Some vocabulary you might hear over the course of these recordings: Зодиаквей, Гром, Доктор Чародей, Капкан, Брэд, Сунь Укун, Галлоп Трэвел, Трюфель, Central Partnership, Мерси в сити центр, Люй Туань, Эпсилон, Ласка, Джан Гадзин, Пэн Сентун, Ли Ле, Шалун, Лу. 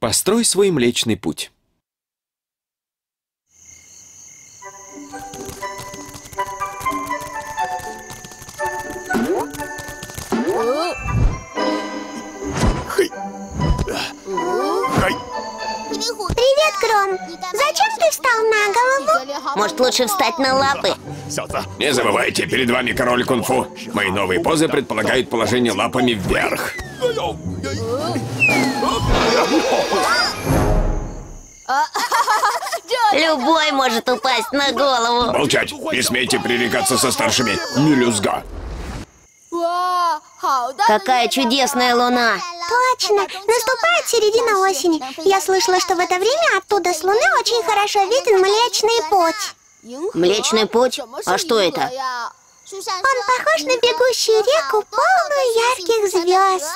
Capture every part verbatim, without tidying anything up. Построй свой Млечный Путь. Привет, Гром. Зачем ты встал на голову? Может, лучше встать на лапы? Не забывайте, перед вами король кунг-фу. Мои новые позы предполагают положение лапами вверх. Любой может упасть на голову. Молчать! Не смейте пререкаться со старшими. Мелюзга. Какая чудесная луна! Точно! Наступает середина осени. Я слышала, что в это время оттуда с луны очень хорошо виден Млечный Путь. Млечный Путь? А что это? Он похож на бегущую реку, полную ярких звезд.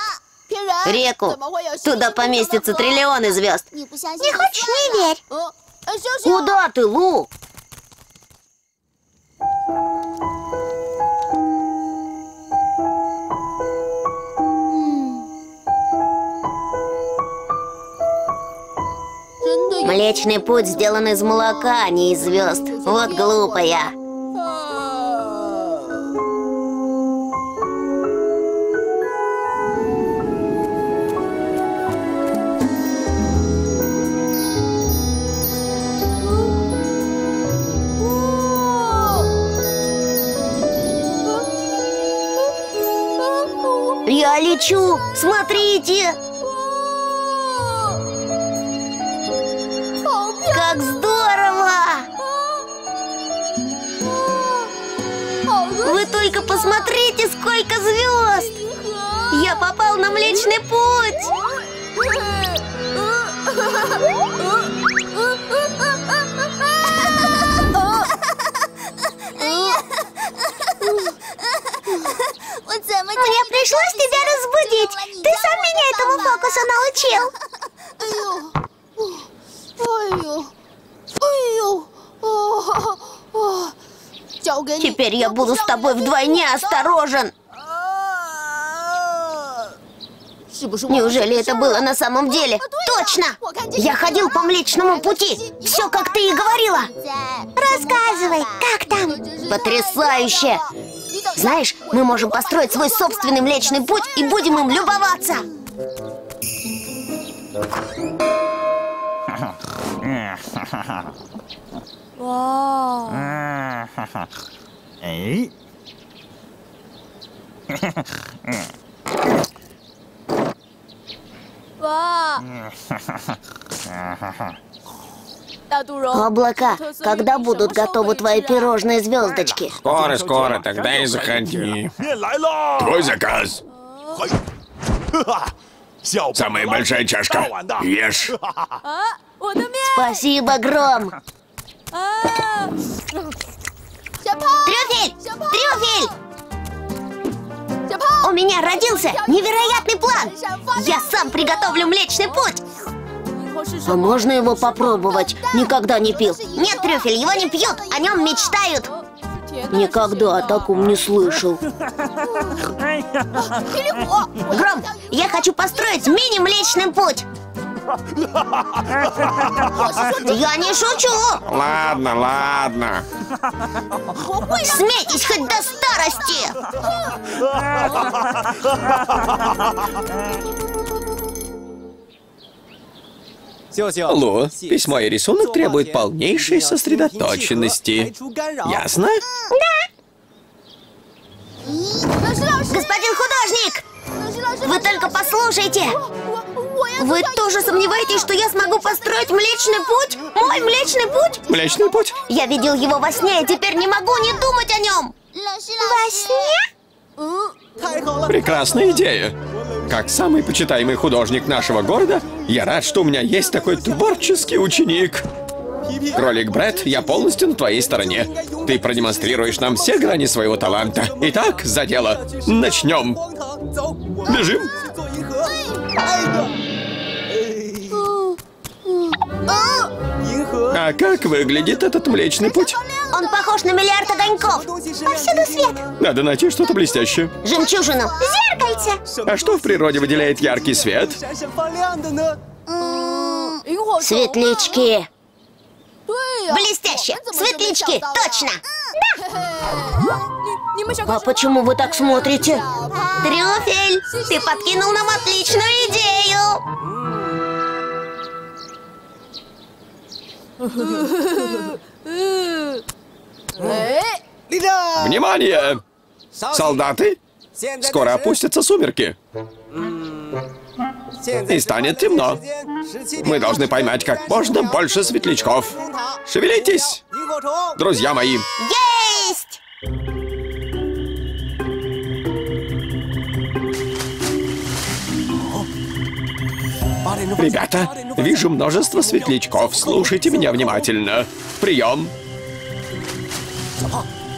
Реку? Туда поместятся триллионы звезд. Не хочешь, не верь. Куда ты, Лу? Млечный Путь сделан из молока, а не из звезд. Вот глупая. Я лечу! Смотрите! Как здорово! Вы только посмотрите, сколько звезд! Я попал на Млечный Путь! Мне пришлось тебя разбудить! Ты сам меня этому фокусу научил! Теперь я буду с тобой вдвойне осторожен. Неужели это было на самом деле? Точно! Я ходил по Млечному Пути. Все, как ты и говорила. Рассказывай, как там? Потрясающе! Знаешь, мы можем построить свой собственный Млечный Путь и будем им любоваться. Вау. Облака, когда будут готовы твои пирожные звездочки? Скоро, скоро, тогда и заходи. Твой заказ. Самая большая чашка. Ешь. Спасибо, Гром. Трюфель! Трюфель! У меня родился невероятный план! Я сам приготовлю Млечный Путь! А можно его попробовать? Никогда не пил. Нет, Трюфель, его не пьют, о нем мечтают. Никогда о таком не слышал. Гром, я хочу построить мини-Млечный Путь! Я не шучу! Ладно, ладно. Смейтесь хоть до старости! Лу, письмо и рисунок требуют полнейшей сосредоточенности. Ясно? Да. Господин художник! Вы только послушайте! Вы тоже сомневаетесь, что я смогу построить Млечный Путь? Мой Млечный Путь? Млечный Путь? Я видел его во сне и теперь не могу не думать о нем. Во сне? Прекрасная идея. Как самый почитаемый художник нашего города, я рад, что у меня есть такой творческий ученик. Кролик Брэд, я полностью на твоей стороне. Ты продемонстрируешь нам все грани своего таланта. Итак, за дело. Начнем. Бежим. А как выглядит этот Млечный Путь? Он похож на миллиард огоньков. Повсюду свет. Надо найти что-то блестящее. Жемчужину. Зеркальце. А что в природе выделяет яркий свет? Светлячки. Блестяще! Светлячки, точно! Да! А почему вы так смотрите? Трюфель, ты подкинул нам отличную идею! Внимание! Солдаты, скоро опустятся сумерки. И станет темно. Мы должны поймать как можно больше светлячков. Шевелитесь, друзья мои. Есть! Ребята, вижу множество светлячков. Слушайте меня внимательно. Прием.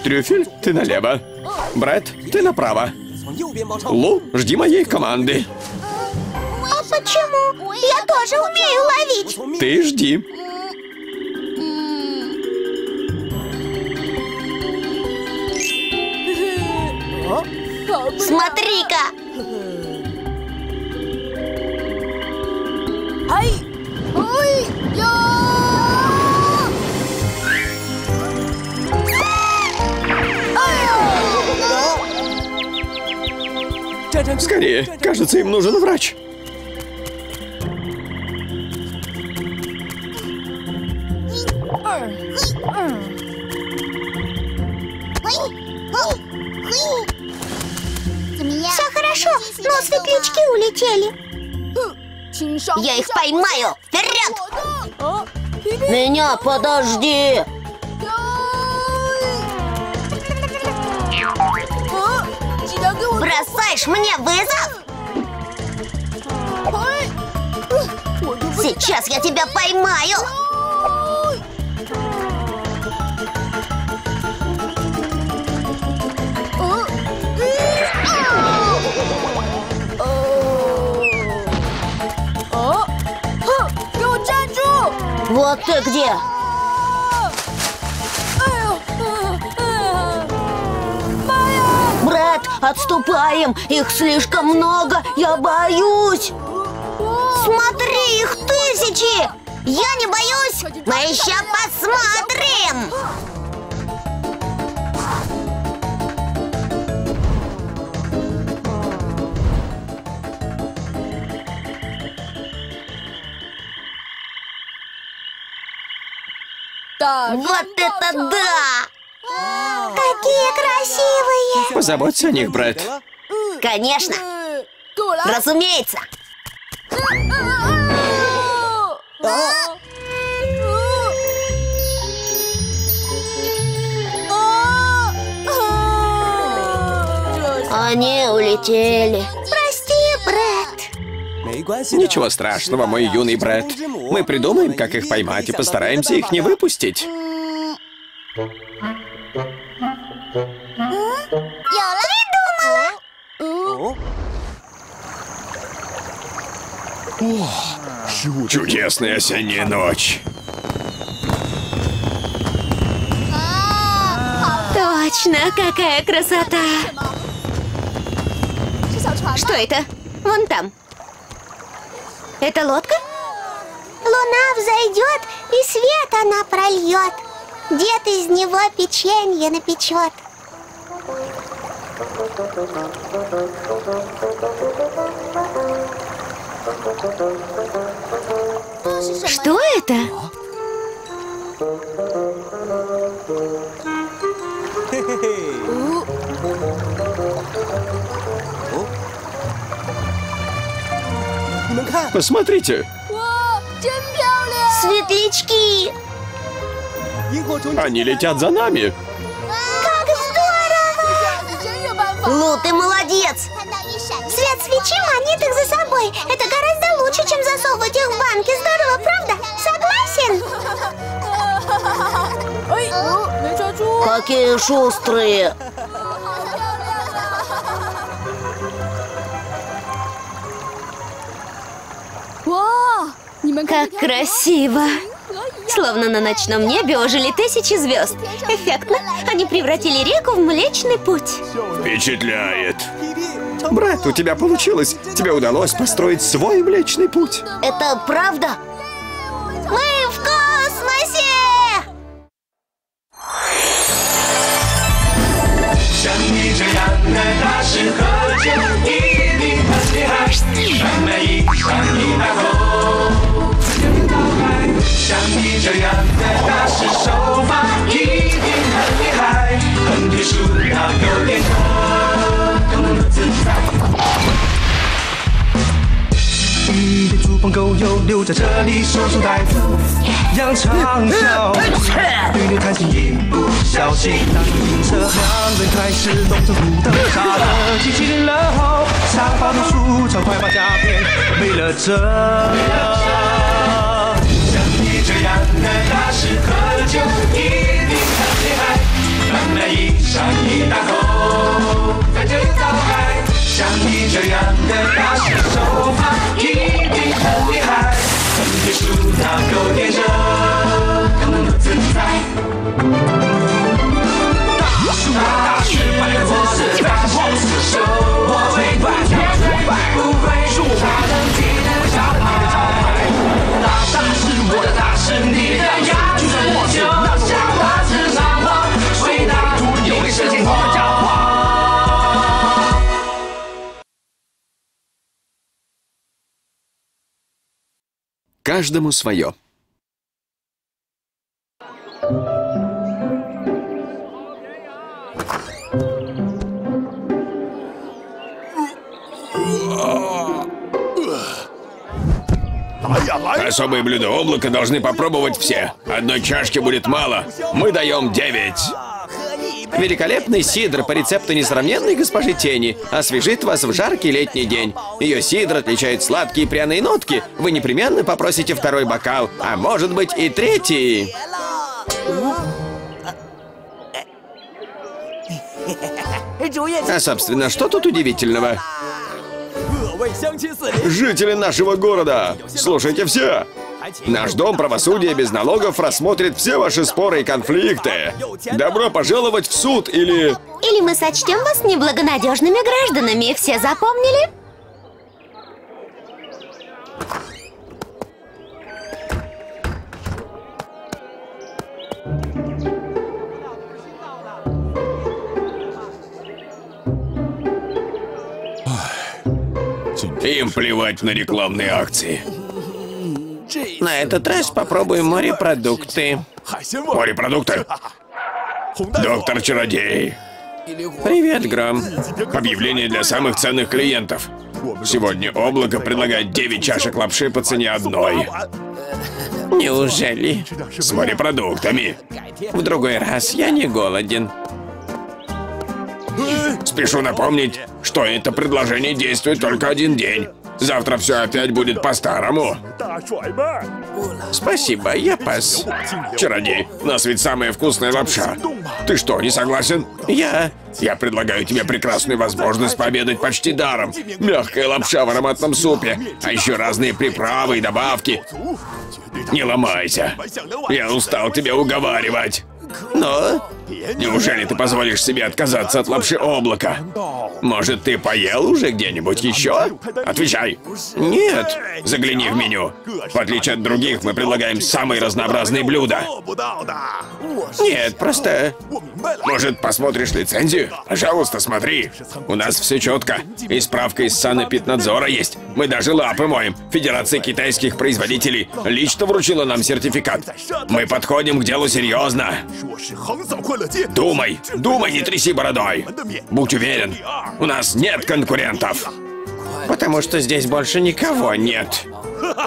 Трюфель, ты налево. Брэд, ты направо. Лу, жди моей команды. А почему? Я тоже умею ловить. Ты жди. Смотри-ка. Ай! Ой! Скорее, кажется, им нужен врач. Все хорошо, но светлячки улетели. Я их поймаю. Вперед! Меня подожди! Бросаешь мне вызов? Сейчас я тебя поймаю! Вот ты где! Отступаем! Их слишком много! Я боюсь! Смотри, их тысячи! Я не боюсь! Мы еще посмотрим! Вот это да! Какие красивые! Позаботься о них, Брэд. Конечно. Разумеется. Они улетели. Прости, Брэд. Ничего страшного, мой юный Брэд. Мы придумаем, как их поймать, и постараемся их не выпустить. Придумала! Чудесная осенняя ночь. Точно, какая красота! Что это? Вон там. Это лодка? Луна взойдет, и свет она прольет. Дед из него печенье напечет. Что это? Посмотрите! Светлячки! Они летят за нами! Лу, ты молодец! Свет свечи манит их за собой. Это гораздо лучше, чем засовывать их в банки. Здорово, правда? Согласен? Ой. Какие шустрые! Как красиво! Словно на ночном небе ожили тысячи звезд. Эффектно. Они превратили реку в Млечный Путь. Впечатляет. Брэд, у тебя получилось. Тебе удалось построить свой Млечный Путь. Это правда? Мы в Каждому свое. Особые блюда облака должны попробовать все. Одной чашки будет мало. Мы даем девять. Великолепный сидр по рецепту несравненной госпожи Тени освежит вас в жаркий летний день. Ее сидр отличает сладкие пряные нотки. Вы непременно попросите второй бокал, а может быть и третий. А собственно, что тут удивительного? Жители нашего города, слушайте все! Наш дом правосудия без налогов рассмотрит все ваши споры и конфликты. Добро пожаловать в суд или... Или мы сочтем вас неблагонадежными гражданами. Все запомнили? Им плевать на рекламные акции. На этот раз попробуем морепродукты. Морепродукты? Доктор Чародей. Привет, Гром. Объявление для самых ценных клиентов. Сегодня облако предлагает девять чашек лапши по цене одной. Неужели? С морепродуктами. В другой раз я не голоден. Спешу напомнить, что это предложение действует только один день. Завтра все опять будет по-старому. Спасибо, я пас. Чародей, у нас ведь самая вкусная лапша. Ты что, не согласен? Я... Я предлагаю тебе прекрасную возможность пообедать почти даром. Мягкая лапша в ароматном супе, а еще разные приправы и добавки. Не ломайся. Я устал тебя уговаривать. Но... Неужели ты позволишь себе отказаться от лапши облака? Может, ты поел уже где-нибудь еще? Отвечай. Нет. Загляни в меню. В отличие от других, мы предлагаем самые разнообразные блюда. Нет, просто... Может, посмотришь лицензию? Пожалуйста, смотри. У нас все четко. И справка из санэпиднадзора есть. Мы даже лапы моем. Федерация китайских производителей лично вручила нам сертификат. Мы подходим к делу серьезно. Думай, думай, не тряси бородой. Будь уверен, у нас нет конкурентов. Потому что здесь больше никого нет.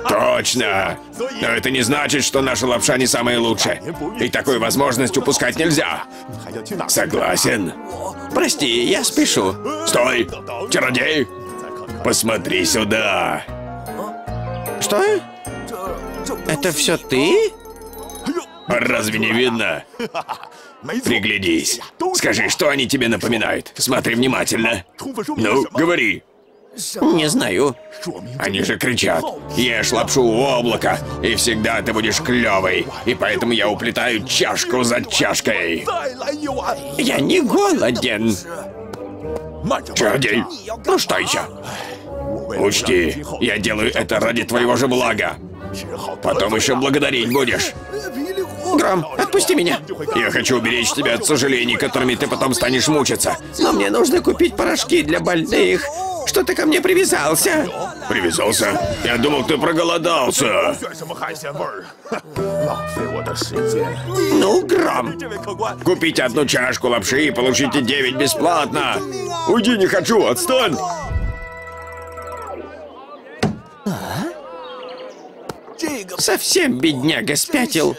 Точно. Но это не значит, что наша лапша не самая лучшая. И такую возможность упускать нельзя. Согласен. Прости, я спешу. Стой, чародей. Посмотри сюда. Что? Это все ты? Разве не видно? Приглядись. Скажи, что они тебе напоминают. Смотри внимательно. Ну, говори. Не знаю. Они же кричат. Ешь лапшу у облака, и всегда ты будешь клевый. И поэтому я уплетаю чашку за чашкой. Я не голоден. Чародей, ну что еще? Учти, я делаю это ради твоего же блага. Потом еще благодарить будешь. Гром, отпусти меня. Я хочу уберечь тебя от сожалений, которыми ты потом станешь мучиться. Но мне нужно купить порошки для больных. Что ты ко мне привязался? Привязался? Я думал, ты проголодался. Ну, Гром. Купите одну чашку лапши и получите девять бесплатно. Уйди, не хочу, отстань. Совсем бедняга спятил.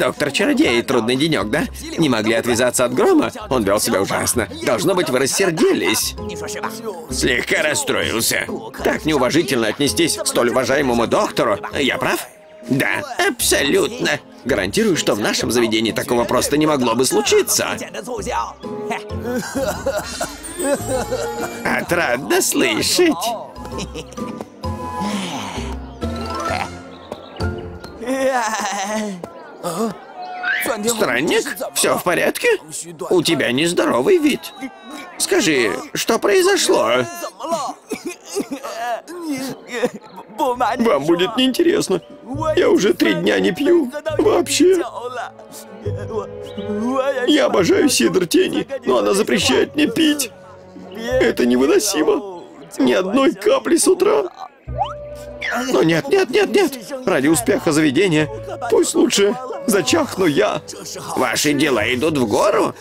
Доктор Чародей, трудный денек, да? Не могли отвязаться от Грома? Он вел себя ужасно. Должно быть, вы рассердились. Слегка расстроился. Так неуважительно отнестись к столь уважаемому доктору. Я прав? Да, абсолютно. Гарантирую, что в нашем заведении такого просто не могло бы случиться. Отрадно слышать. Странник, все в порядке? У тебя нездоровый вид. Скажи, что произошло? Вам будет неинтересно. Я уже три дня не пью. Вообще. Я обожаю сидр тени, но она запрещает мне пить. Это невыносимо. Ни одной капли с утра. Но нет, нет, нет, нет. Ради успеха заведения. Пусть лучше зачахну я. Ваши дела идут в гору?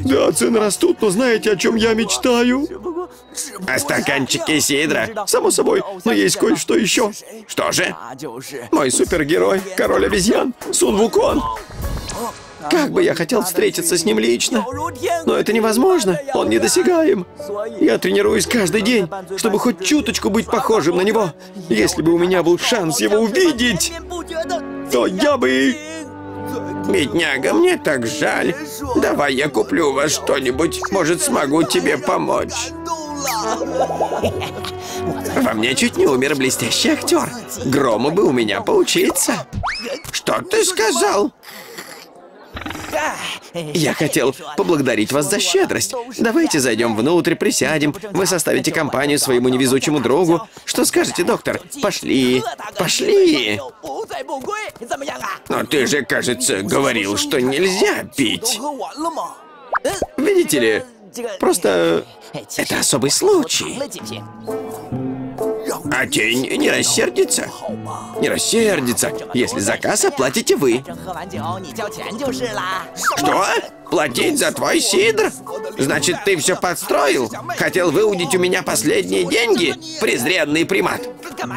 Да, цены растут, но знаете, о чем я мечтаю? О стаканчике сидра. Само собой, но есть кое-что еще. Что же? Мой супергерой, король обезьян, Сунь Укун. Как бы я хотел встретиться с ним лично, но это невозможно, он недосягаем. Я тренируюсь каждый день, чтобы хоть чуточку быть похожим на него. Если бы у меня был шанс его увидеть, то я бы... Бедняга, мне так жаль. Давай я куплю вас что-нибудь, может, смогу тебе помочь. Во мне чуть не умер блестящий актер. Грому бы у меня поучиться. Что ты сказал? Я хотел поблагодарить вас за щедрость. Давайте зайдем внутрь, присядем. Вы составите компанию своему невезучему другу. Что скажете, доктор? Пошли, пошли. Но ты же, кажется, говорил, что нельзя пить. Видите ли, просто это особый случай. А тень не рассердится? Не рассердится, если заказ оплатите вы. Что? Платить за твой сидр? Значит, ты все подстроил? Хотел выудить у меня последние деньги? Презренный примат.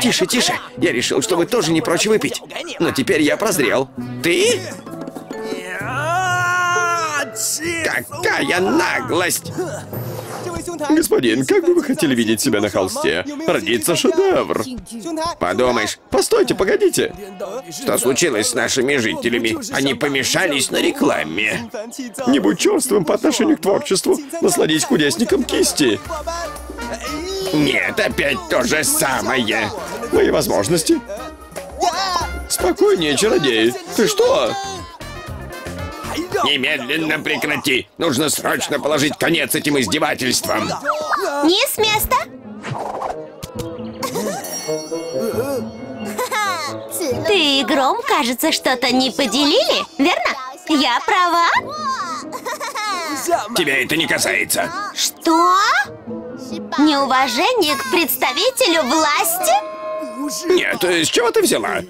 Тише, тише. Я решил, что вы тоже не прочь выпить. Но теперь я прозрел. Ты? Какая наглость! Господин, как бы вы хотели видеть себя на холсте? Родится шедевр. Подумаешь, постойте, погодите. Что случилось с нашими жителями? Они помешались на рекламе. Не будь черствым по отношению к творчеству. Насладись кудесником кисти. Нет, опять то же самое. Мои возможности. Спокойнее, чародей. Ты что? Немедленно прекрати! Нужно срочно положить конец этим издевательствам! Не с места! Ты и Гром, кажется, что-то не поделили, верно? Я права? Тебя это не касается! Что? Неуважение к представителю власти? Нет, с чего ты взяла?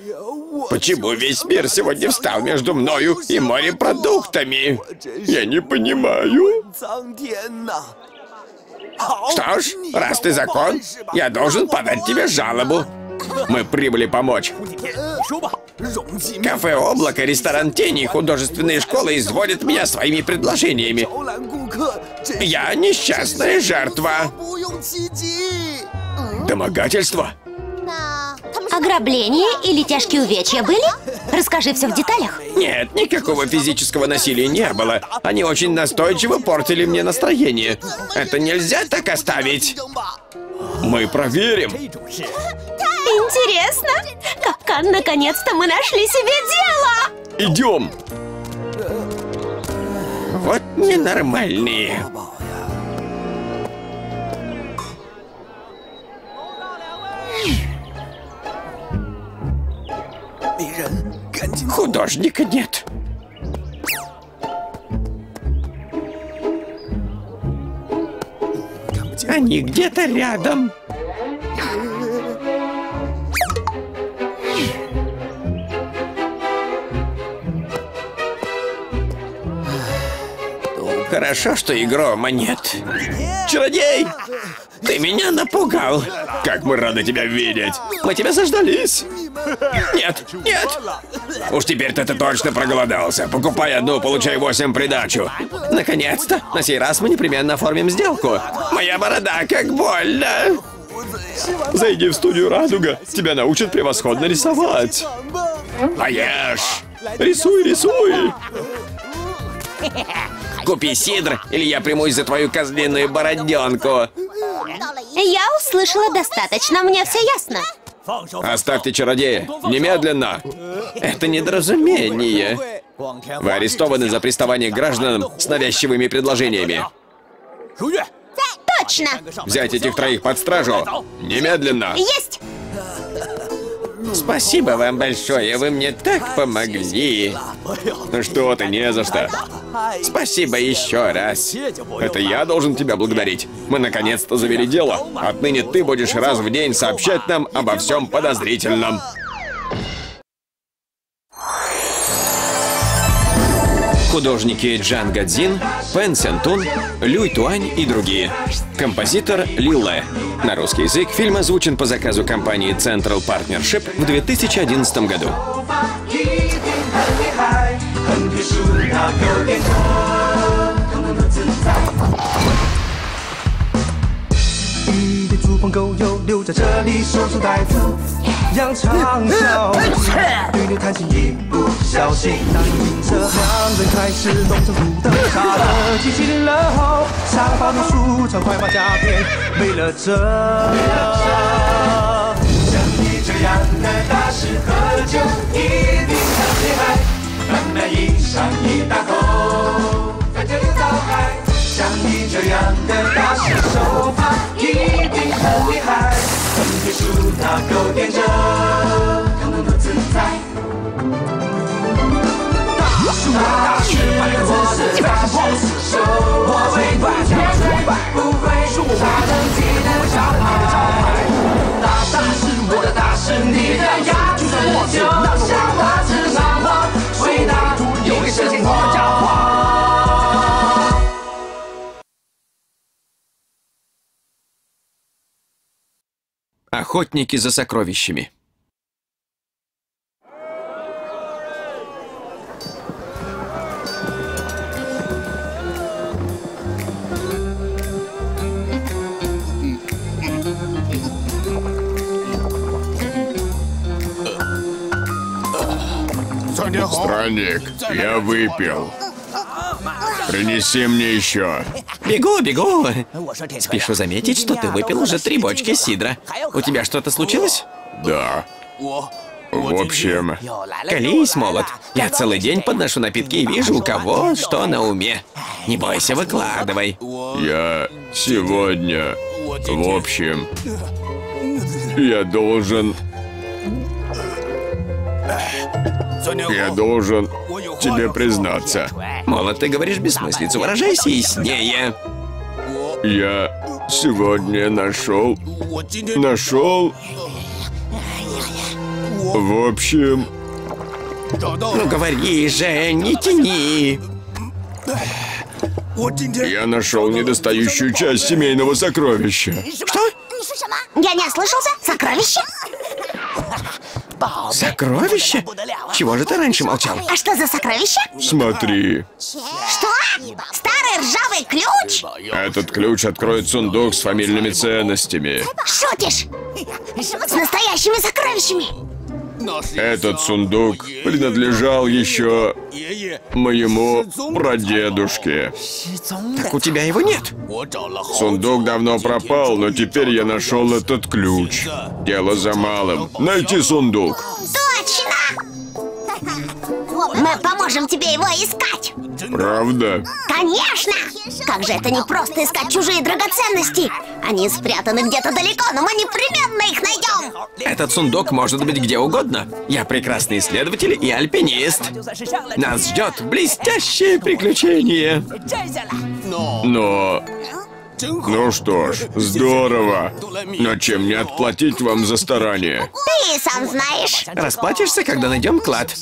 Почему весь мир сегодня встал между мною и морепродуктами? Я не понимаю. Что ж, раз ты закон, я должен подать тебе жалобу. Мы прибыли помочь. Кафе «Облако», ресторан «Тени» и художественные школы изводят меня своими предложениями. Я несчастная жертва. Домогательство? Ограбление или тяжкие увечья были? Расскажи все в деталях. Нет, никакого физического насилия не было. Они очень настойчиво портили мне настроение. Это нельзя так оставить. Мы проверим. Интересно. Капкан, наконец-то мы нашли себе дело. Идем. Вот ненормальные. Художника нет. Они где-то рядом. Хорошо, что и Грома нет. Чародей, ты меня напугал. Как мы рады тебя видеть. Мы тебя заждались. Нет, нет. Уж теперь-то ты точно проголодался. Покупай одну, получай восемь придачу. Наконец-то. На сей раз мы непременно оформим сделку. Моя борода, как больно. Зайди в студию «Радуга». Тебя научат превосходно рисовать. Поешь. Рисуй, рисуй. Купи сидр, или я примусь за твою козлиную бороденку. Я услышала достаточно, мне все ясно. Оставьте чародея, немедленно. Это недоразумение. Вы арестованы за приставание к гражданам с навязчивыми предложениями. Точно. Взять этих троих под стражу. Немедленно. Есть. Спасибо вам большое, вы мне так помогли. Ну что ты, не за что. Спасибо еще раз. Это я должен тебя благодарить. Мы наконец-то завели дело. Отныне ты будешь раз в день сообщать нам обо всем подозрительном. Художники Джан Гадзин, Пэн Сентун, Люй Туань и другие. Композитор Ли Ле. На русский язык фильм озвучен по заказу компании Central Partnership в две тысячи одиннадцатом году. Охотники за сокровищами. Странник, я выпил. Принеси мне еще. Бегу, бегу. Спешу заметить, что ты выпил уже три бочки сидра. У тебя что-то случилось? Да. В общем... Колись, молод. Я целый день подношу напитки и вижу, у кого что на уме. Не бойся, выкладывай. Я сегодня... В общем... Я должен... Я должен тебе признаться. Молод, ты говоришь бессмыслицу, выражайся яснее. Я сегодня нашел... Нашел... В общем... Ну говори же, не тяни. Я нашел недостающую часть семейного сокровища. Что? Я не ослышался? Сокровище? Сокровище? Чего же ты раньше молчал? А что за сокровище? Смотри. Что? Старый ржавый ключ? Этот ключ откроет сундук с фамильными ценностями. Шутишь? С настоящими сокровищами? Этот сундук принадлежал еще моему прадедушке. Так у тебя его нет? Сундук давно пропал, но теперь я нашел этот ключ. Дело за малым. Найти сундук. Точно! Мы поможем тебе его искать. Правда? Конечно! Как же это не просто искать чужие драгоценности? Они спрятаны где-то далеко, но мы непременно их найдем. Этот сундук может быть где угодно. Я прекрасный исследователь и альпинист. Нас ждет блестящее приключение. Но... Ну что ж, здорово. Но чем мне отплатить вам за старание? Ты сам знаешь. Расплатишься, когда найдем клад.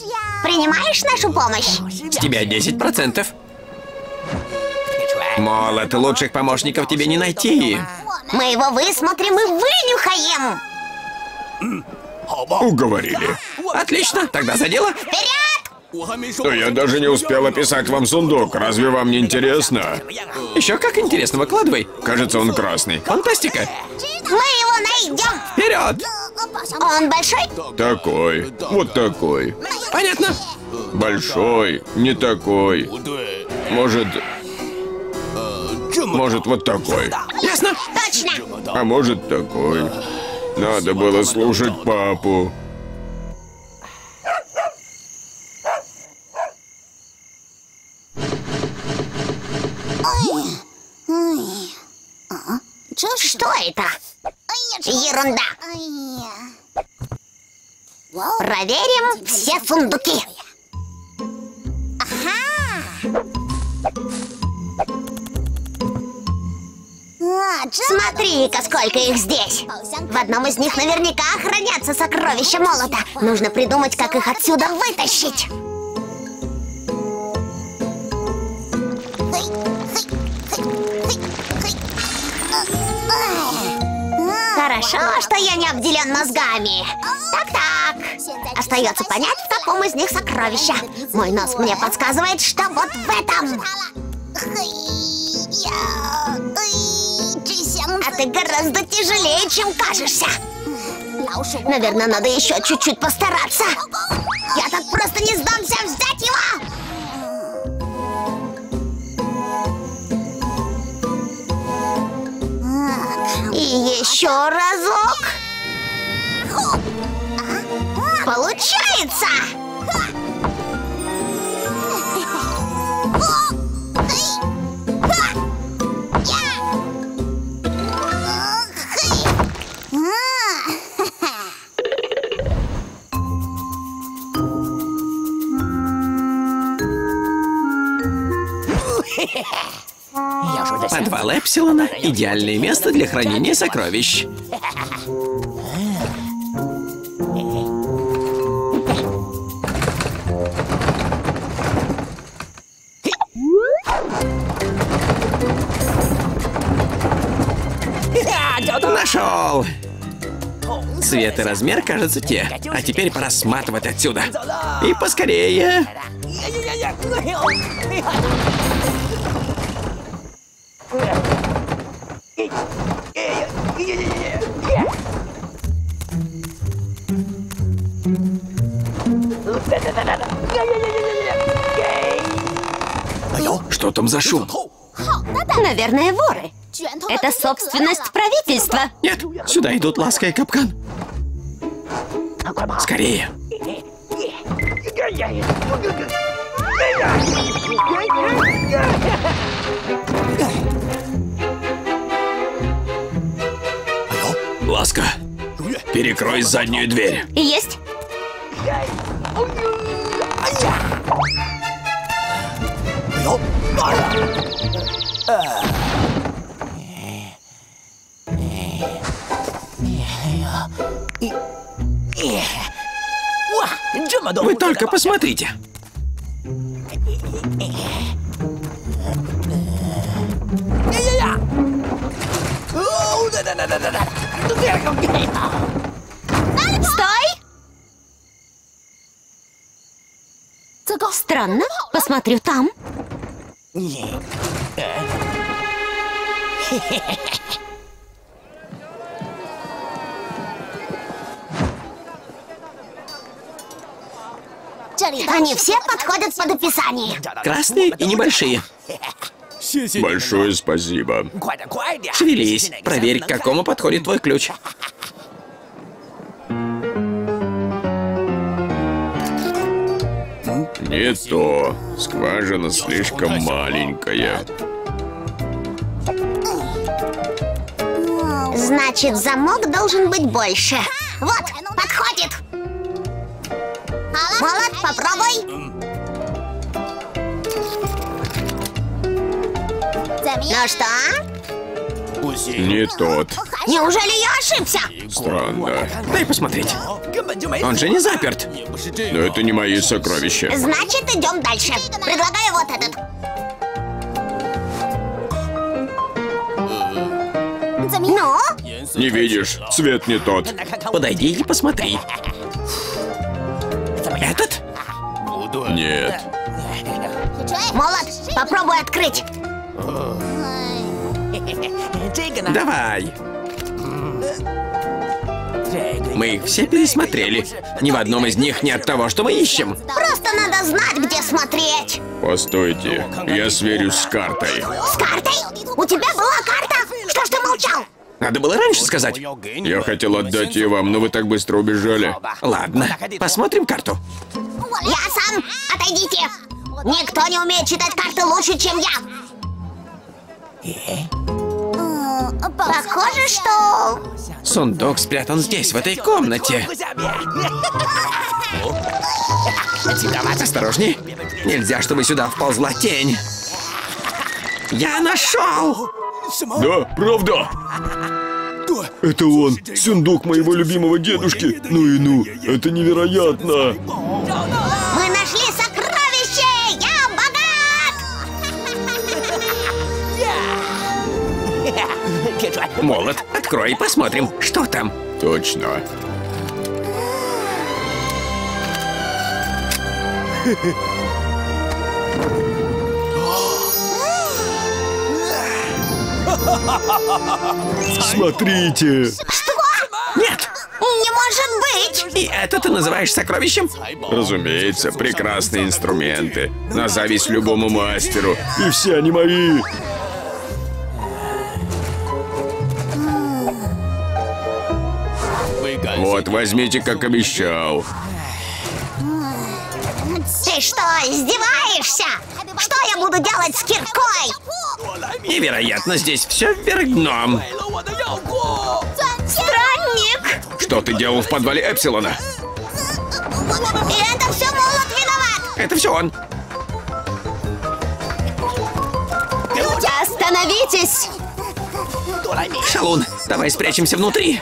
Принимаешь нашу помощь? С тебя десять процентов. Молод, лучших помощников тебе не найти. Мы его высмотрим и вынюхаем. Уговорили. Отлично, тогда за дело. Вперед! Но я даже не успел описать вам сундук. Разве вам не интересно? Еще как интересно, выкладывай. Кажется, он красный. Фантастика. Мы его найдем. Вперед! Он большой? Такой. Вот такой. Понятно. Большой. Не такой. Может... Может, вот такой. Ясно. Точно. А может, такой. Надо было слушать папу. Что это? Ерунда. Проверим все сундуки. Ага. Смотри-ка, сколько их здесь. В одном из них наверняка хранятся сокровища молота. Нужно придумать, как их отсюда вытащить. Хорошо, что я не обделен мозгами. Так-так. Остается понять, в каком из них сокровища. Мой нос мне подсказывает, что вот в этом. А ты гораздо тяжелее, чем кажешься. Наверное, надо еще чуть-чуть постараться. Я так просто не сдамся, взять его! Еще разок. Получается. Подвал Эпсилона – идеальное место для хранения сокровищ. Нашел! Цвет и размер, кажется, те. А теперь пора сматывать отсюда. И поскорее. Что там за шум? Наверное, воры. Это собственность правительства. Нет, сюда идут Ласка и Капкан. Скорее. Ласка, перекрой заднюю дверь. Есть. Вы только посмотрите. Стой! Странно, посмотрю там. Они все подходят под описание. Красные и небольшие. Большое спасибо. Шевелись, проверь, к какому подходит твой ключ. Не то. Скважина слишком маленькая. Значит, замок должен быть больше. Вот, подходит. Молод, попробуй. Ну что? Не тот. Неужели я ошибся? Странно. Дай посмотреть. Он же не заперт. Но это не мои сокровища. Значит, идем дальше. Предлагаю вот этот. Ну? Не видишь, цвет не тот. Подойди и посмотри. Этот? Нет. Молод, попробуй открыть. Давай. Мы их все пересмотрели. Ни в одном из них нет того, что мы ищем. Просто надо знать, где смотреть. Постойте, я сверюсь с картой. С картой? У тебя была карта? Что ж ты молчал? Надо было раньше сказать. Я хотел отдать ее вам, но вы так быстро убежали. Ладно, посмотрим карту. Я сам. Отойдите. Никто не умеет читать карты лучше, чем я. Похоже, что... Сундук спрятан здесь, в этой комнате. Осторожней. Нельзя, чтобы сюда вползла тень. Я нашел! Да, правда? Это он, сундук моего любимого дедушки. Ну и ну, это невероятно. Мы нашли сокровище! Я богат! Молот, открой и посмотрим, что там. Точно. Смотрите! Что? Нет! Не может быть! И это ты называешь сокровищем? Разумеется, прекрасные инструменты. На зависть любому мастеру. И все они мои. Вот, возьмите, как обещал. Ты что, издеваешься? Что я буду делать с киркой? Невероятно, здесь все вверх дном. Странник! Что ты делал в подвале Эпсилона? И это все Молот виноват! Это все он. Остановитесь! Шалун, давай спрячемся внутри.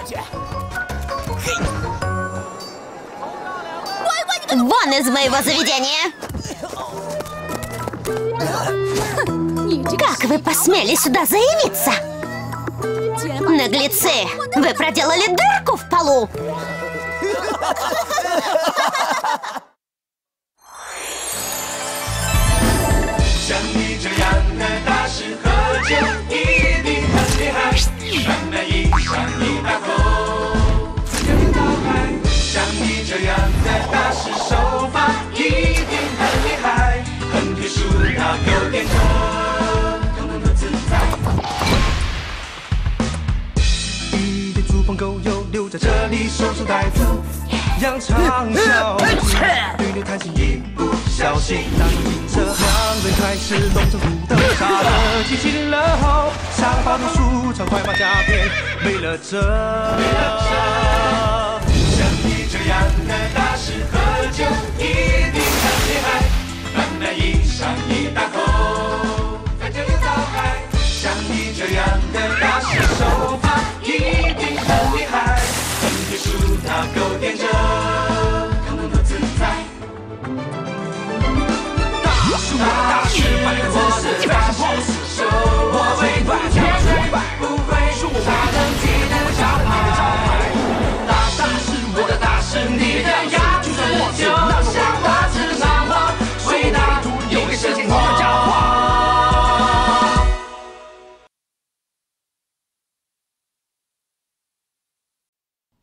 Вон из моего заведения! Как вы посмели сюда заявиться? Наглецы! Вы проделали дырку в полу!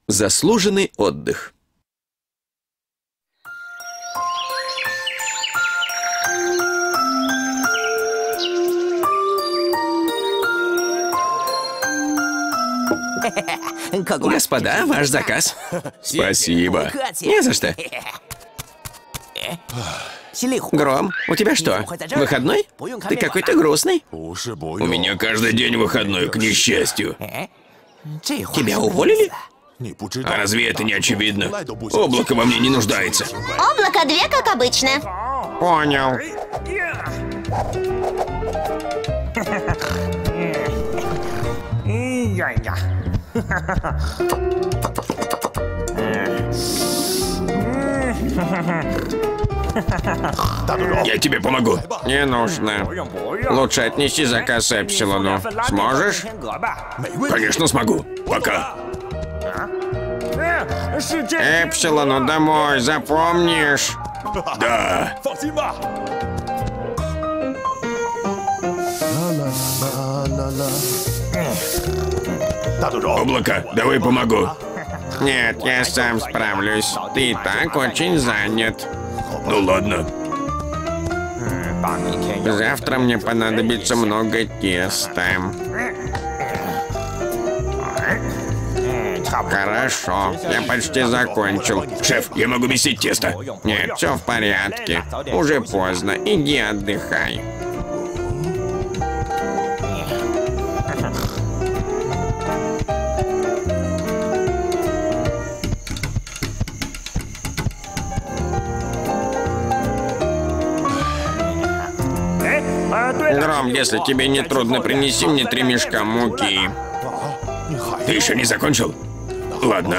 Заслуженный отдых. Господа, ваш заказ. Спасибо. Не за что. Гром, у тебя что, выходной? Ты какой-то грустный. У меня каждый день выходной, к несчастью. Тебя уволили? А разве это не очевидно? Облако во мне не нуждается. Облако две, как обычно. Понял. Я тебе помогу. Не нужно. Лучше отнести заказ Эпсилону. Сможешь? Конечно, смогу. Пока. Эпсилону домой, запомнишь? Да. Облако, давай помогу. Нет, я сам справлюсь. Ты и так очень занят. Ну ладно. Завтра мне понадобится много теста. Хорошо, я почти закончил. Шеф, я могу месить тесто. Нет, все в порядке. Уже поздно. Иди отдыхай. Гром, если тебе не трудно, принеси мне три мешка муки. Ты еще не закончил? Ладно.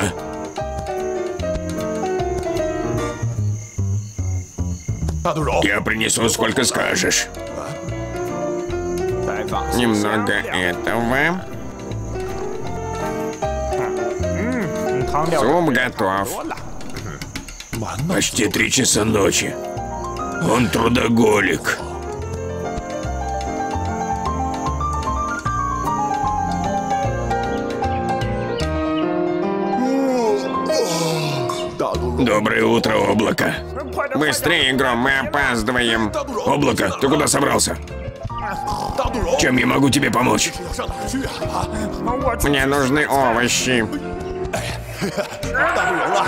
Я принесу, сколько скажешь. Немного этого. Суп готов. Почти три часа ночи. Он трудоголик. Доброе утро, облако. Быстрее, Гром, мы опаздываем. Облако, ты куда собрался? Чем я могу тебе помочь? Мне нужны овощи.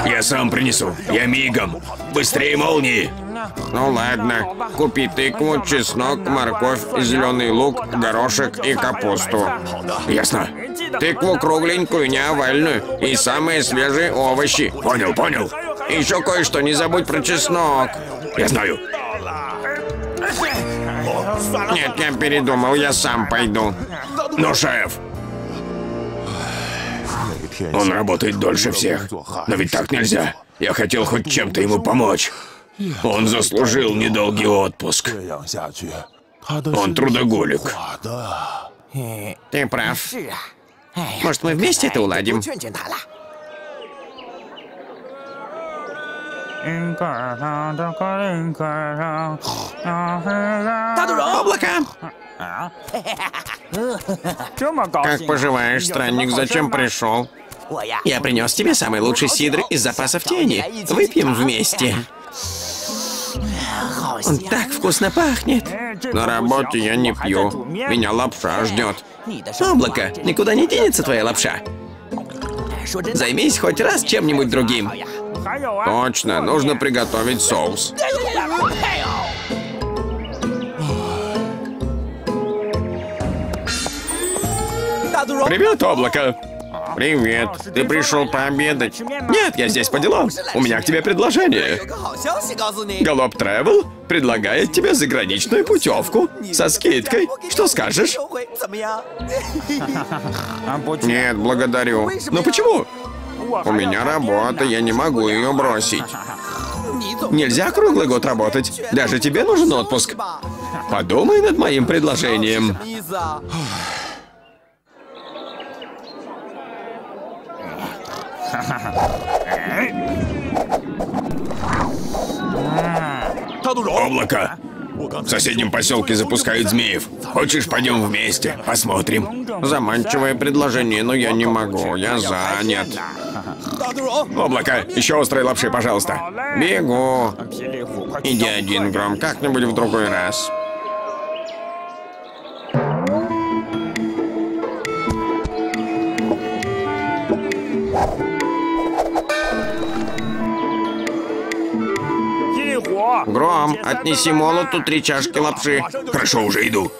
Я сам принесу. Я мигом. Быстрее молнии. Ну ладно. Купи тыкву, чеснок, морковь, зеленый лук, горошек и капусту. Ясно. Тыкву кругленькую, не овальную. И самые свежие овощи. Понял, понял. И еще кое-что, не забудь про чеснок. Я знаю. Нет, я передумал, я сам пойду. Ну, шеф. Он работает дольше всех. Но ведь так нельзя. Я хотел хоть чем-то ему помочь. Он заслужил недолгий отпуск. Он трудоголик. Ты прав. Может, мы вместе это уладим? Облако! Как поживаешь, странник? Зачем пришел? Я принес тебе самый лучший сидр из запасов тени. Выпьем вместе. Он так вкусно пахнет. На работе я не пью. Меня лапша ждет. Облако, никуда не денется твоя лапша. Займись хоть раз чем-нибудь другим. Точно, нужно приготовить соус. Привет, облако. Привет. Ты пришел пообедать? Нет, я здесь по делам. У меня к тебе предложение. Галлоп Трэвел предлагает тебе заграничную путевку со скидкой. Что скажешь? Нет, благодарю. Но почему? У меня работа, я не могу ее бросить. Нельзя круглый год работать. Даже тебе нужен отпуск. Подумай над моим предложением. Облако. В соседнем поселке запускают змеев. Хочешь, пойдем вместе, посмотрим. Заманчивое предложение, но я не могу, я занят. Облако, еще острые лапши, пожалуйста. Бегу. Иди один, Гром, как-нибудь в другой раз. Гром, отнеси молоту три чашки лапши. Хорошо, уже иду.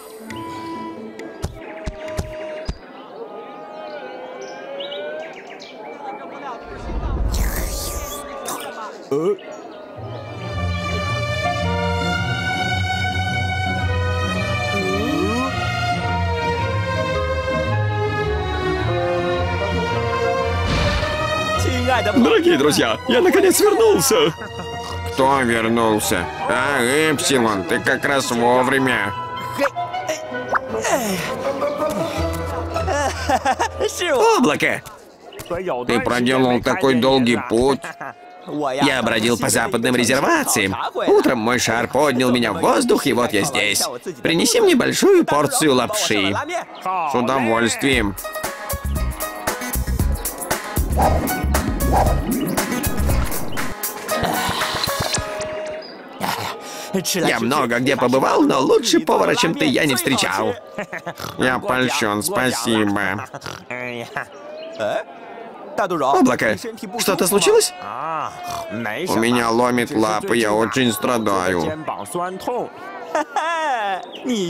Дорогие друзья, я наконец вернулся. Кто вернулся? А, Эпсилон, ты как раз вовремя. Облако! Ты проделал такой долгий путь. Я бродил по западным резервациям. Утром мой шар поднял меня в воздух, и вот я здесь. Принеси мне большую порцию лапши. С удовольствием. Я много где побывал, но лучше повара, чем ты, я не встречал. Я польщен, спасибо. Облако, что-то случилось? У меня ломит лапы, я очень страдаю.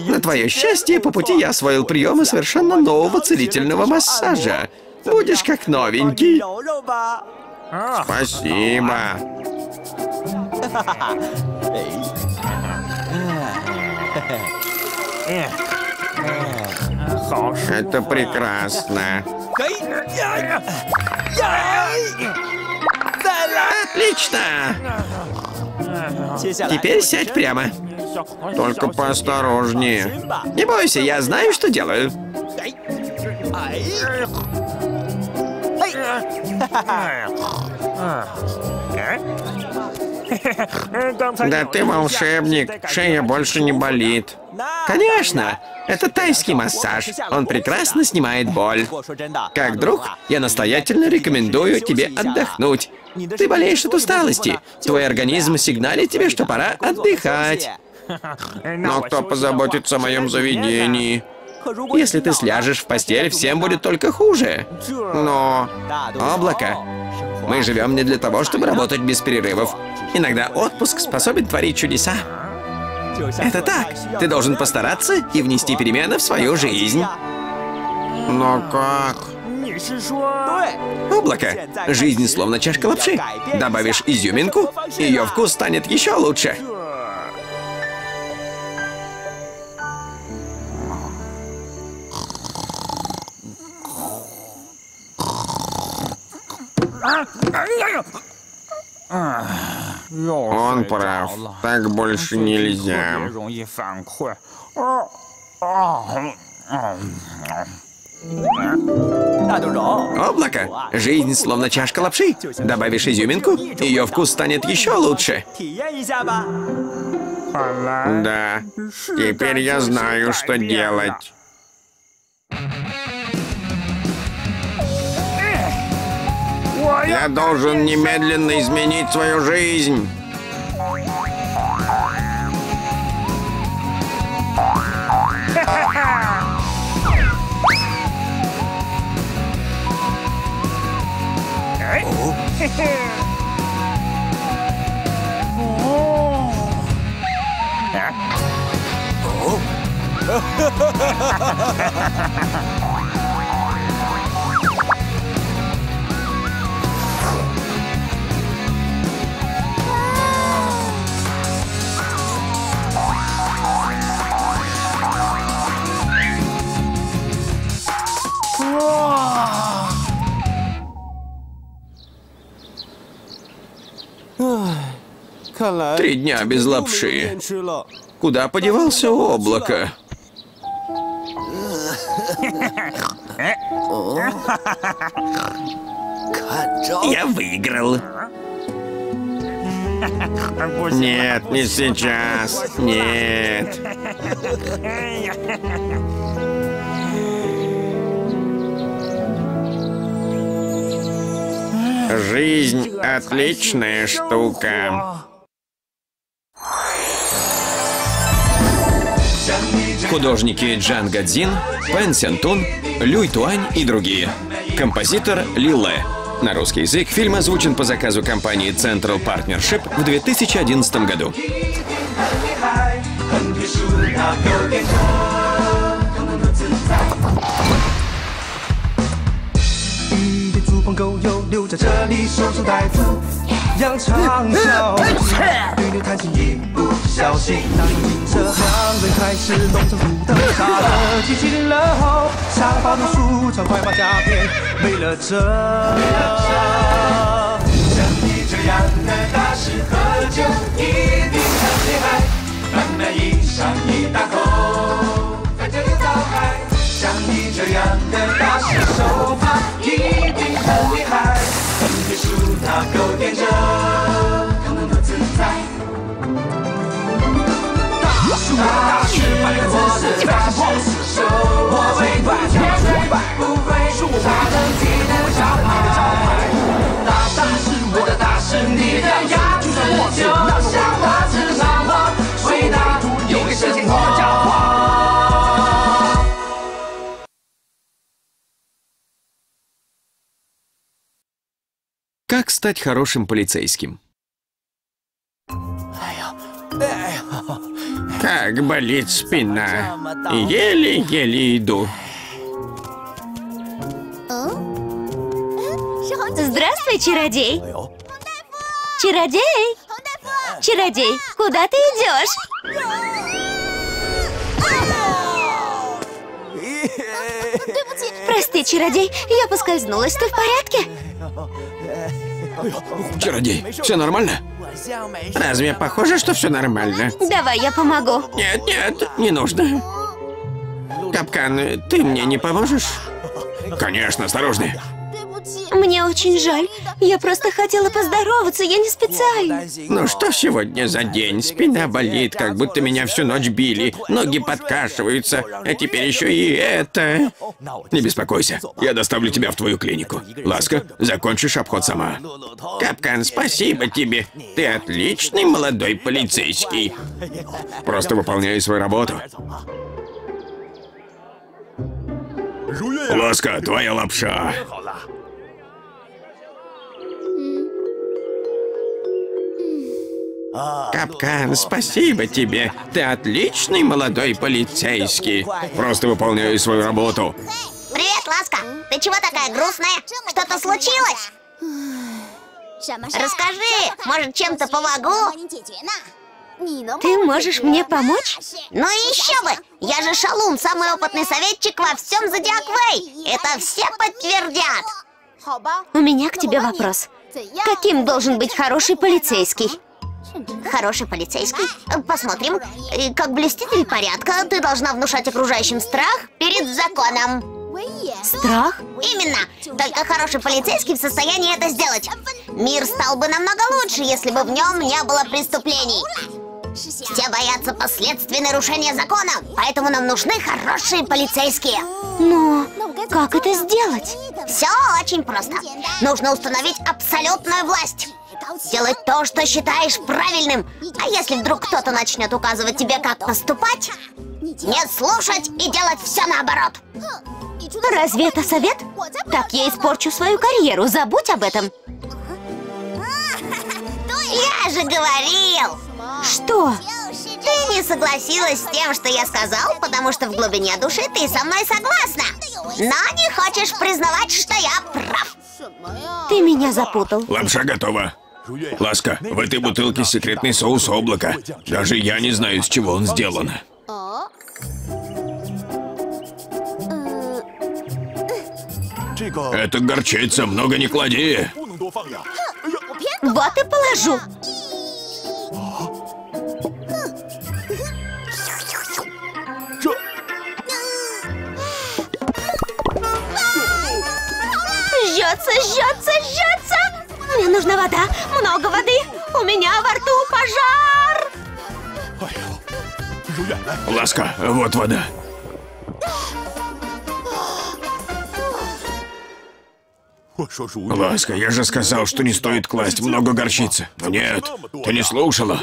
На твое счастье, по пути я освоил приемы совершенно нового целительного массажа. Будешь как новенький. Спасибо. Это прекрасно. Отлично. Теперь сядь прямо. Только поосторожнее. Не бойся, я знаю, что делаю. Да ты волшебник, шея больше не болит. Конечно, это тайский массаж, он прекрасно снимает боль. Как друг, я настоятельно рекомендую тебе отдохнуть. Ты болеешь от усталости, твой организм сигналит тебе, что пора отдыхать. Но кто позаботится о моем заведении? Если ты сляжешь в постель, всем будет только хуже. Но... Облако. Мы живем не для того, чтобы работать без перерывов. Иногда отпуск способен творить чудеса. Это так. Ты должен постараться и внести перемены в свою жизнь. Но как? Облако. Жизнь словно чашка лапши. Добавишь изюминку, ее вкус станет еще лучше. Он прав, так больше нельзя. Облако, жизнь словно чашка лапши. Добавишь изюминку, ее вкус станет еще лучше. Да, теперь я знаю, что делать. Я должен немедленно изменить свою жизнь. Три дня без лапши. Куда подевался облако? Я выиграл. Нет, не сейчас. Нет. Жизнь отличная штука. Художники Джан Гадзин, Пэн Сентун, Люй Туань и другие. Композитор Ли Ле. На русский язык фильм озвучен по заказу компании Central Partnership в две тысячи одиннадцатом году. 扬长啸，对牛弹琴一不小心，当迎着两人开始弄成虎斗，杀了机器人了后，杀了暴怒书，超快马加鞭，为了这，像你这样的大师喝酒一定很厉害，满满一上一大口，反正有倒海，像你这样的大师手法一定很厉害。 书他勾点着，他们多自在。大树大树，摆个姿势，摆 pose， 手握尾巴，跳水不飞，他能踢得招牌。大大是我的大师，你的牙齿就像花枝麻花，水大有个神话。 Как стать хорошим полицейским? Как болит спина. Еле-еле иду. Здравствуй, чародей. Чародей! Чародей, куда ты идешь? Прости, чародей, я поскользнулась. Ты в порядке? Чародей, все нормально? Разве похоже, что все нормально? Давай, я помогу. Нет, нет, не нужно. Капкан, ты мне не поможешь? Конечно, осторожнее. Мне очень жаль. Я просто хотела поздороваться, я не специально. Ну что сегодня за день? Спина болит, как будто меня всю ночь били. Ноги подкашиваются, а теперь еще и это. Не беспокойся, я доставлю тебя в твою клинику. Ласка, закончишь обход сама. Капкан, спасибо тебе. Ты отличный молодой полицейский. Просто выполняй свою работу. Ласка, твоя лапша. Капкан, спасибо тебе. Ты отличный молодой полицейский. Просто выполняю свою работу. Привет, Ласка. Ты чего такая грустная? Что-то случилось? Расскажи, может, чем-то помогу? Ты можешь мне помочь? Ну и еще бы! Я же Шалун, самый опытный советчик во всем Зодиаквей. Это все подтвердят. У меня к тебе вопрос. Каким должен быть хороший полицейский? Хороший полицейский? Посмотрим. Как блюститель порядка, ты должна внушать окружающим страх перед законом. Страх? Именно. Только хороший полицейский в состоянии это сделать. Мир стал бы намного лучше, если бы в нем не было преступлений. Все боятся последствий нарушения закона, поэтому нам нужны хорошие полицейские. Но как это сделать? Все очень просто. Нужно установить абсолютную власть. Делать то, что считаешь правильным. А если вдруг кто-то начнет указывать тебе, как поступать, не слушать и делать все наоборот. Разве это совет? Так я испорчу свою карьеру, забудь об этом. Я же говорил! Что? Ты не согласилась с тем, что я сказал, потому что в глубине души ты со мной согласна. Но не хочешь признавать, что я прав. Ты меня запутал. Лапша готова. Ласка, в этой бутылке секретный соус облака. Даже я не знаю, из чего он сделан. Это горчица, много не клади. Вот и положу. Жжется, жжется, жжется. Мне нужна вода, много воды. У меня во рту пожар. Ласка, вот вода. Ласка, я же сказал, что не стоит класть много горчицы. Нет, ты не слушала.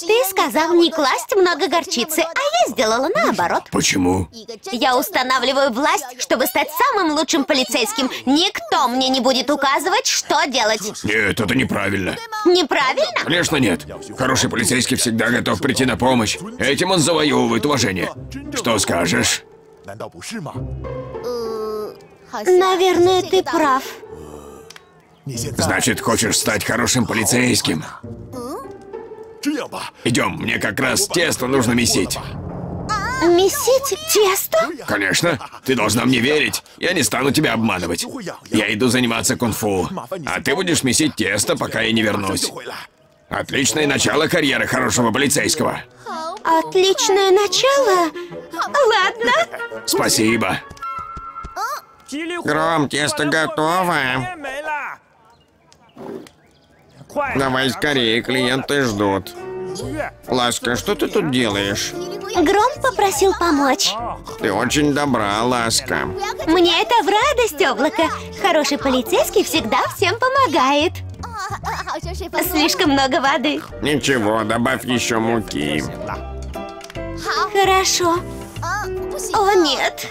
Ты сказал не класть много горчицы, а я сделала наоборот. Почему? Я устанавливаю власть, чтобы стать самым лучшим полицейским. Никто мне не будет указывать, что делать. Нет, это неправильно. Неправильно? Конечно нет. Хороший полицейский всегда готов прийти на помощь. Этим он завоевывает уважение. Что скажешь? Наверное, ты прав. Значит, хочешь стать хорошим полицейским? Идем, мне как раз тесто нужно месить. Месить тесто? Конечно. Ты должна мне верить. Я не стану тебя обманывать. Я иду заниматься кунг-фу. А ты будешь месить тесто, пока я не вернусь. Отличное начало карьеры хорошего полицейского. Отличное начало? Ладно. Спасибо. Гром, тесто готово. Давай скорее, клиенты ждут. Ласка, что ты тут делаешь? Гром попросил помочь. Ты очень добра, Ласка. Мне это в радость, облако. Хороший полицейский всегда всем помогает. Слишком много воды. Ничего, добавь еще муки. Хорошо. О, нет.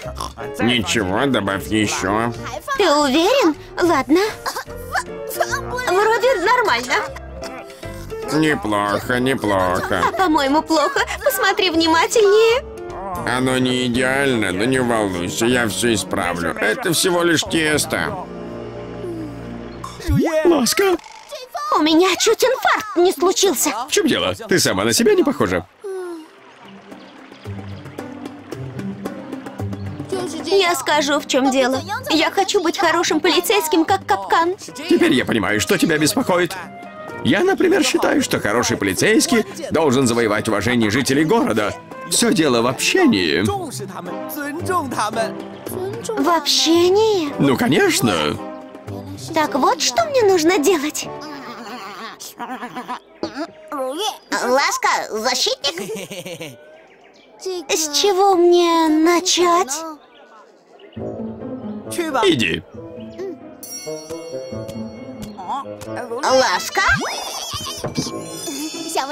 Ничего, добавь еще. Ты уверен? Ладно. Вроде нормально. Неплохо, неплохо. А по-моему, плохо. Посмотри внимательнее. Оно не идеально, но не волнуйся, я все исправлю. Это всего лишь тесто. Ласка. У меня чуть инфаркт не случился. В чем дело? Ты сама на себя не похожа. Я скажу, в чем дело. Я хочу быть хорошим полицейским, как Капкан. Теперь я понимаю, что тебя беспокоит. Я, например, считаю, что хороший полицейский должен завоевать уважение жителей города. Все дело в общении. В общении? Ну, конечно. Так вот, что мне нужно делать. Ласка, защитник? С чего мне начать? Иди. Ласка?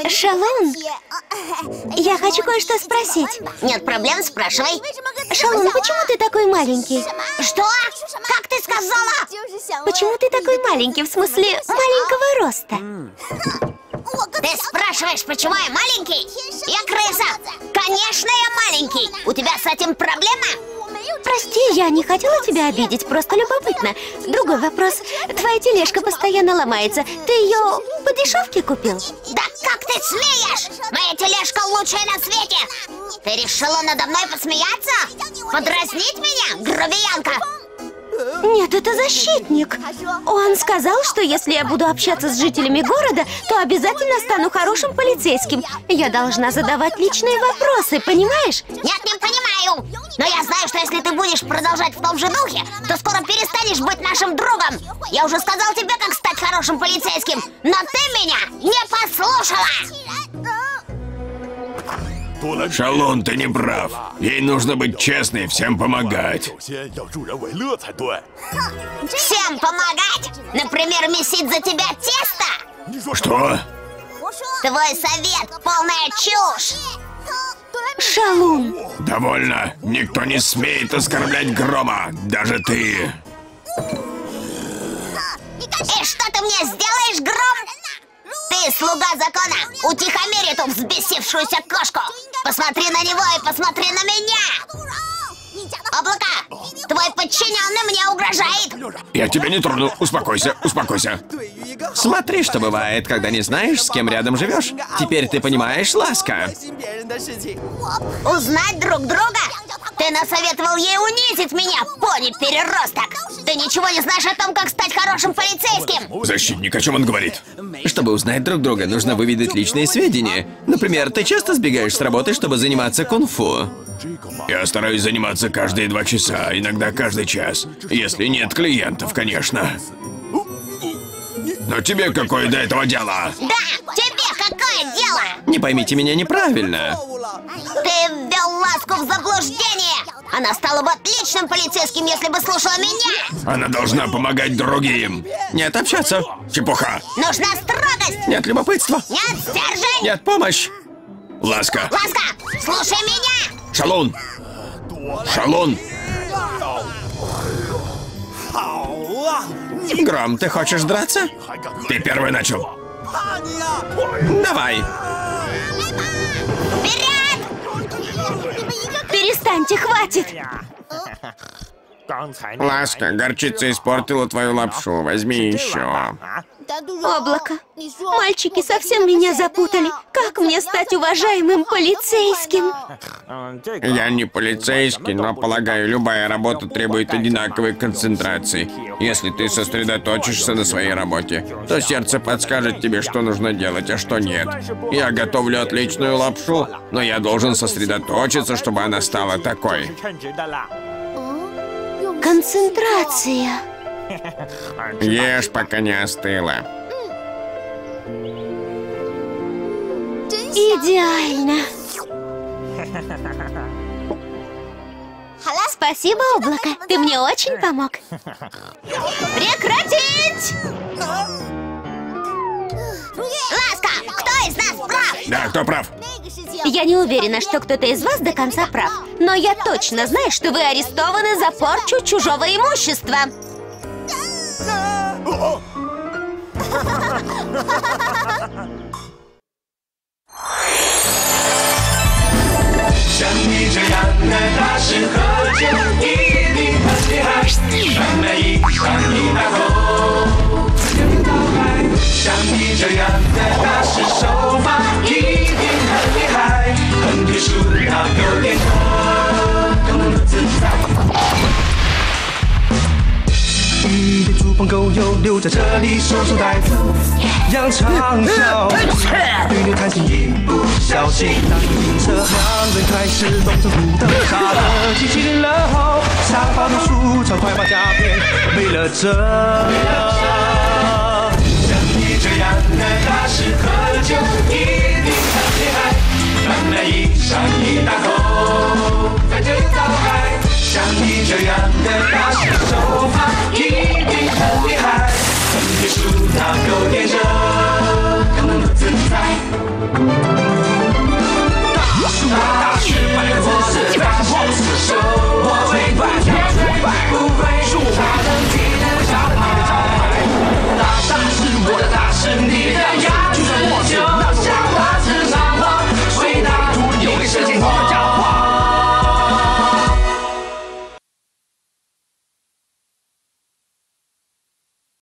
Шалун, я хочу кое-что спросить. Нет проблем, спрашивай. Шалун, почему ты такой маленький? Что? Как ты сказала? Почему ты такой маленький, в смысле маленького роста? Ты спрашиваешь, почему я маленький? Я крыса. Конечно, я маленький. У тебя с этим проблема? Прости, я не хотела тебя обидеть, просто любопытно. Другой вопрос. Твоя тележка постоянно ломается. Ты ее по дешевке купил? Да как ты смеешь? Моя тележка лучшая на свете. Ты решила надо мной посмеяться? Подразнить меня, грубиянка? Нет, это защитник. Он сказал, что если я буду общаться с жителями города, то обязательно стану хорошим полицейским. Я должна задавать личные вопросы, понимаешь? Нет, не понимаю. Но я знаю, что если ты будешь продолжать в том же духе, то скоро перестанешь быть нашим другом. Я уже сказал тебе, как стать хорошим полицейским, но ты меня не послушала. Шалун, ты не прав. Ей нужно быть честной и всем помогать. Всем помогать? Например, месить за тебя тесто? Что? Твой совет – полная чушь. Шалун. Довольно. Никто не смеет оскорблять Грома. Даже ты. И что ты мне сделаешь, Гром? Ты, слуга закона, утихомирь эту взбесившуюся кошку. Посмотри на него и посмотри на меня. Облако, твой подчиненный мне угрожает. Я тебя не трону, успокойся, успокойся. Смотри, что бывает, когда не знаешь, с кем рядом живешь. Теперь ты понимаешь, Ласка. Узнать друг друга? Ты насоветовал ей унизить меня, пони-переросток. Ты ничего не знаешь о том, как стать хорошим полицейским. Защитник, о чем он говорит? Чтобы узнать друг друга, нужно выведать личные сведения. Например, ты часто сбегаешь с работы, чтобы заниматься кунг-фу? Я стараюсь заниматься каждые два часа, иногда каждый час. Если нет клиентов, конечно. Но тебе какое до этого дело? Да, тебе какое дело? Не поймите меня неправильно. Ты ввел Ласку в заблуждение. Она стала бы отличным полицейским, если бы слушала меня. Она должна помогать другим. Нет, общаться. Чепуха. Нужна строгость. Нет любопытства. Нет стержень. Нет помощь. Ласка. Ласка, слушай меня. Шалун. Шалун. Гром, ты хочешь драться? Ты первый начал. Давай. Вперед! Перестаньте, хватит! Ласка, горчица испортила твою лапшу. Возьми еще. Облако. Мальчики совсем меня запутали. Как мне стать уважаемым полицейским? Я не полицейский, но, полагаю, любая работа требует одинаковой концентрации. Если ты сосредоточишься на своей работе, то сердце подскажет тебе, что нужно делать, а что нет. Я готовлю отличную лапшу, но я должен сосредоточиться, чтобы она стала такой. Концентрация. Ешь, пока не остыла. Идеально. Спасибо, облако. Ты мне очень помог. Прекратить! Ласка, кто из нас прав? Да, кто прав? Я не уверена, что кто-то из вас до конца прав. Но я точно знаю, что вы арестованы за порчу чужого имущества.猪朋狗友留在这里，守株待兔，扬长啸，对牛弹琴一不小心，当停车行人开始动手舞动，杀了机器人了后，想把毒素超快把诈骗，为了这，像你这样的大师喝酒一定很厉害，满面一上一大口，在这里倒海。 像你这样的大师手法一定很厉害，很别输那狗连着，更能自在。